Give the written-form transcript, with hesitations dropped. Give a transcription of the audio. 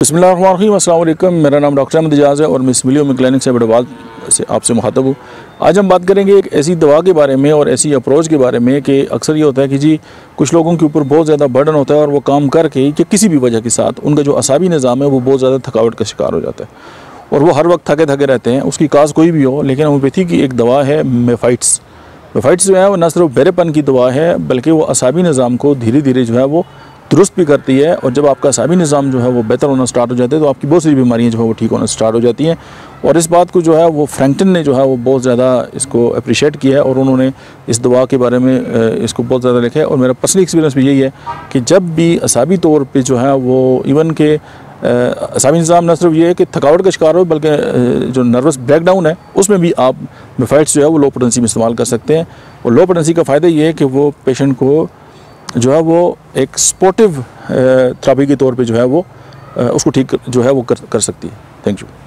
बिस्मिल्लाहिर्रहमानिर्रहीम, अस्सलाम वालेकुम। मेरा नाम डॉक्टर अहमद एजाज़ है और मैं सिमिलिया होमियो क्लिनिक्स से हैदराबाद से आपसे मुखातब हूँ। आज हम बात करेंगे एक ऐसी दवा के बारे में और ऐसी अप्रोच के बारे में कि अक्सर ये होता है कि जी कुछ लोगों के ऊपर बहुत ज़्यादा बर्डन होता है और वो काम करके कि किसी भी वजह के साथ उनका जो असाबी निज़ाम है वो बहुत ज़्यादा थकावट का शिकार हो जाता है और वो हर वक्त थके थके रहते हैं, उसकी काज कोई भी हो। लेकिन होम्योपैथी की एक दवा है मेफाइटिस। मेफाइटिस जो है वो न सिर्फ बेरेपन की दवा है बल्कि वो असाबी निज़ाम को धीरे धीरे जो है वो दुरुस्त भी करती है। और जब आपका असाबी निज़ाम जो है वो बेहतर होना स्टार्ट हो जाता है तो आपकी बहुत सारी बीमारियां जो है वो ठीक होना स्टार्ट हो जाती हैं। और इस बात को जो है वो फ्रैंकटन ने जो है वो बहुत ज़्यादा इसको अप्रिशिएट किया है और उन्होंने इस दवा के बारे में इसको बहुत ज़्यादा लिखा है। और मेरा पर्सनल एक्सपीरियंस भी यही है कि जब भी असाबी तौर पर जो है वो इवन के असाबी निज़ाम न सिर्फ ये है कि थकावट का शिकार हो बल्कि जो नर्वस ब्रेकडाउन है उसमें भी आप मेफाइट्स जो है वो लो पोटेंसी में इस्तेमाल कर सकते हैं। और लो पोटेंसी का फ़ायदा ये है कि वो पेशेंट को जो है वो एक सपोर्टिव थेरेपी के तौर पे जो है वो उसको ठीक जो है वो कर सकती है। Thank you.